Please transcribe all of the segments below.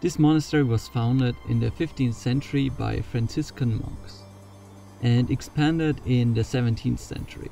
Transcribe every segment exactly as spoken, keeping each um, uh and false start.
This monastery was founded in the fifteenth century by Franciscan monks and expanded in the seventeenth century.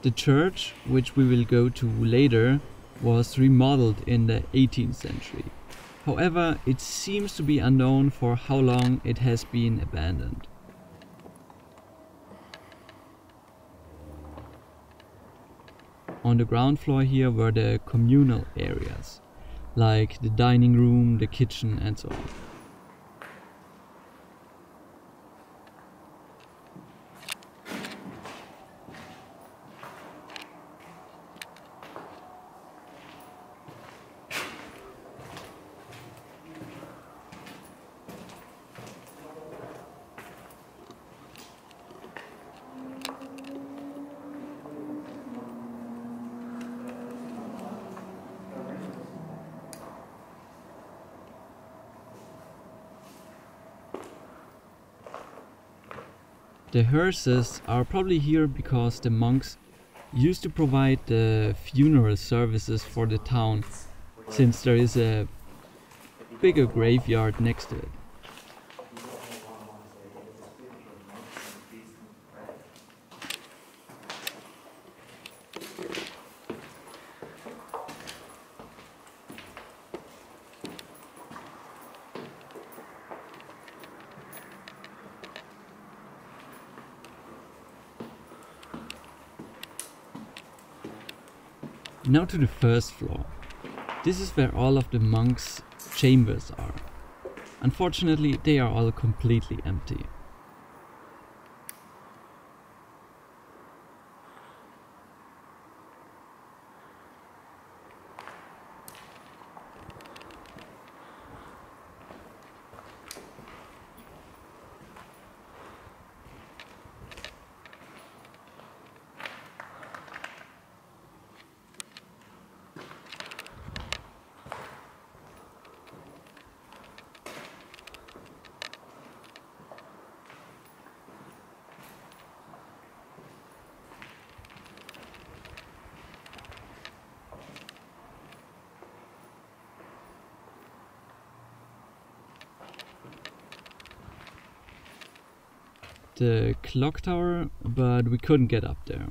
The church, which we will go to later, was remodeled in the eighteenth century. However, it seems to be unknown for how long it has been abandoned. On the ground floor here were the communal areas, like the dining room, the kitchen and so on. The hearses are probably here because the monks used to provide the funeral services for the town, since there is a bigger graveyard next to it. Now to the first floor. This is where all of the monks' chambers are. Unfortunately, they are all completely empty. The clock tower, but we couldn't get up there.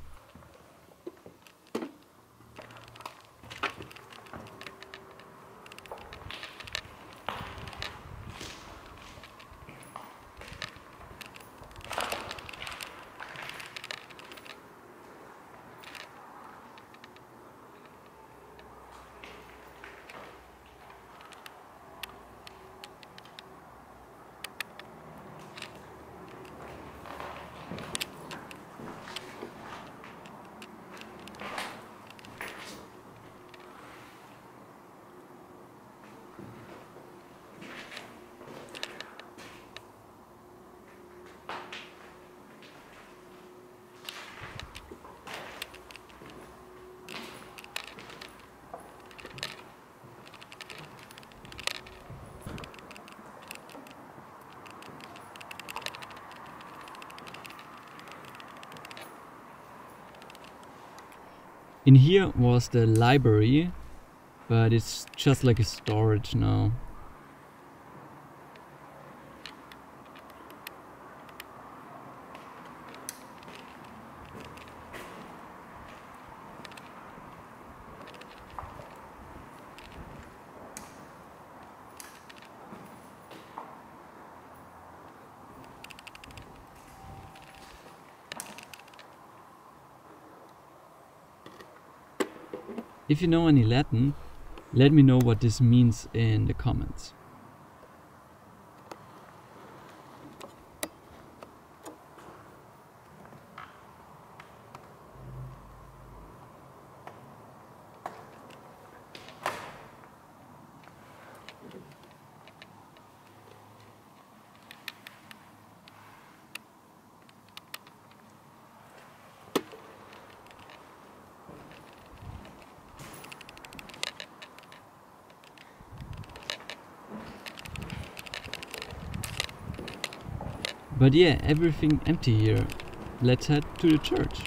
In here was the library, but it's just like a storage now. If you know any Latin, let me know what this means in the comments. But yeah, everything empty here. Let's head to the church.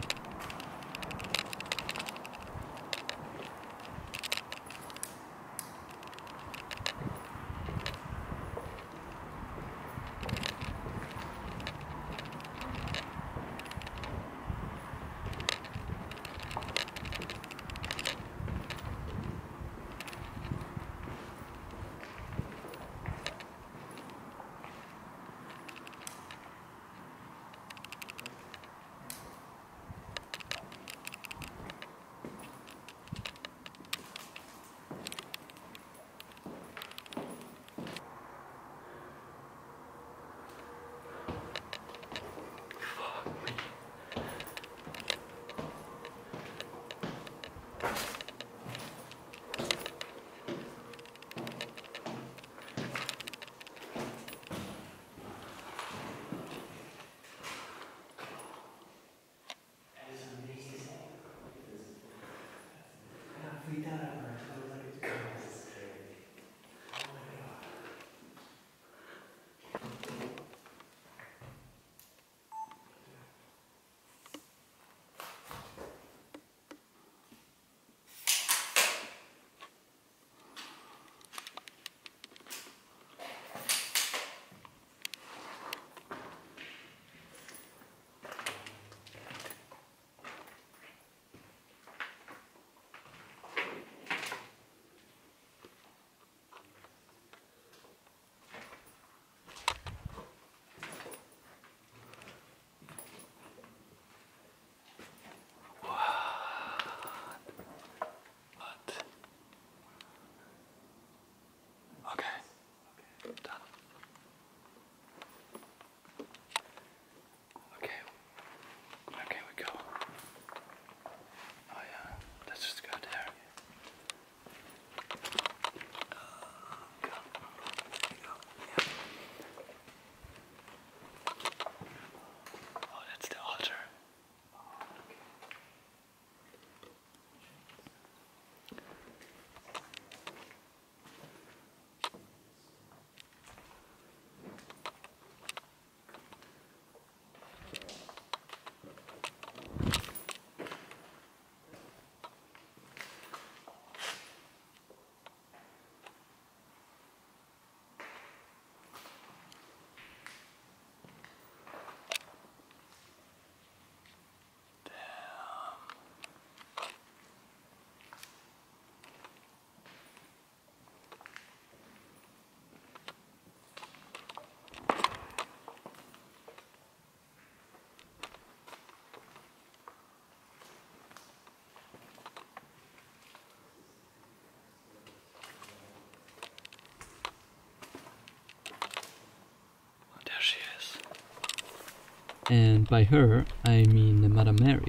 and by her I mean Madame Mary.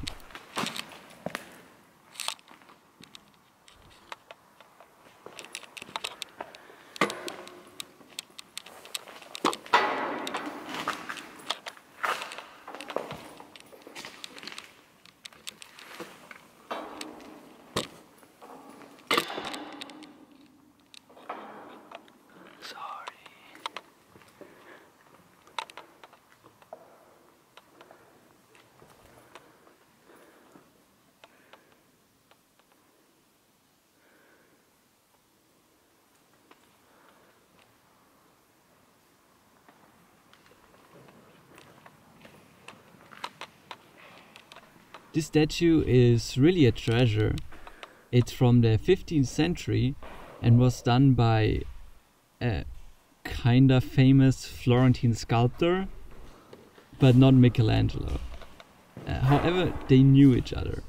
This statue is really a treasure. It's from the fifteenth century and was done by a kinda famous Florentine sculptor, but not Michelangelo. Uh, however, they knew each other.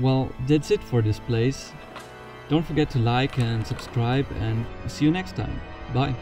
Well, that's it for this place. Don't forget to like and subscribe, and see you next time. Bye!